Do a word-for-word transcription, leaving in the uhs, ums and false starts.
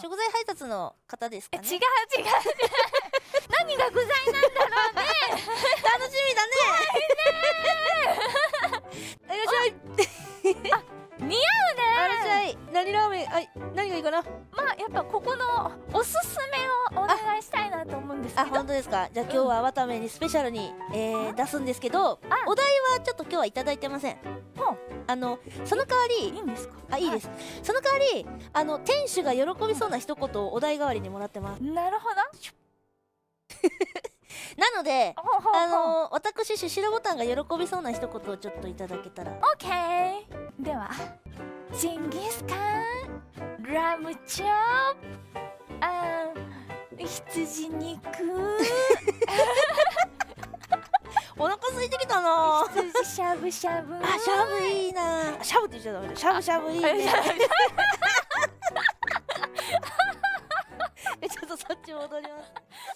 食材配達の方ですかね。違う違う違う何が具材なんだろうね楽しみだね怖いねいらっしゃい似合うねー。いらっしゃい。何ラーメン、あ、何がいいかな。まあやっぱここのおすすめをお願いしたいなと思うんですけど。あ、本当ですか。じゃあ今日はわためにスペシャルに、えー、出すんですけど、お題はちょっと今日はいただいてません。もうあのその代わりいいんですか。あ、いいです。その代わりあの店主が喜びそうな一言をお題代わりにもらってます。なるほど。なので、あの私シシロボタンが喜びそうな一言をちょっといただけたら。オッケー。ではジンギスカン、ラムチョップ、あー羊肉お腹空いてきたな。羊しゃぶしゃぶ。あ、しゃぶいいな。しゃぶって言っちゃダメだ。しゃぶしゃぶいいね。え、ちょっとそっち戻ります。